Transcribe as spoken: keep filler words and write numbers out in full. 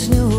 snow.